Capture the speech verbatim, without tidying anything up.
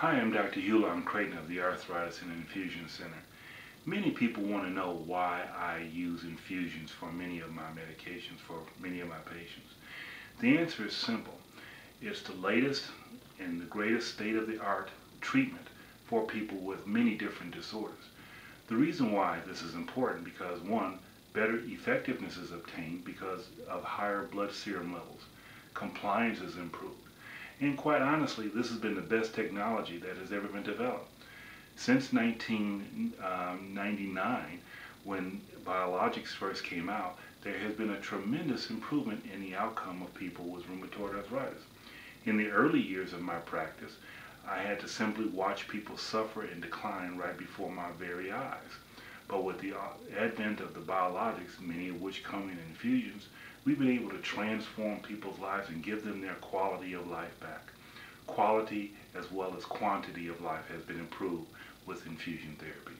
Hi, I'm Doctor Hulam Crayton of the Arthritis and Infusion Center. Many people want to know why I use infusions for many of my medications, for many of my patients. The answer is simple. It's the latest and the greatest state-of-the-art treatment for people with many different disorders. The reason why this is important because, one, better effectiveness is obtained because of higher blood serum levels. Compliance is improved. And quite honestly, this has been the best technology that has ever been developed. Since nineteen ninety-nine, when biologics first came out, there has been a tremendous improvement in the outcome of people with rheumatoid arthritis. In the early years of my practice, I had to simply watch people suffer and decline right before my very eyes. But with the advent of the biologics, many of which come in infusions, we've been able to transform people's lives and give them their quality of life back. Quality as well as quantity of life has been improved with infusion therapy.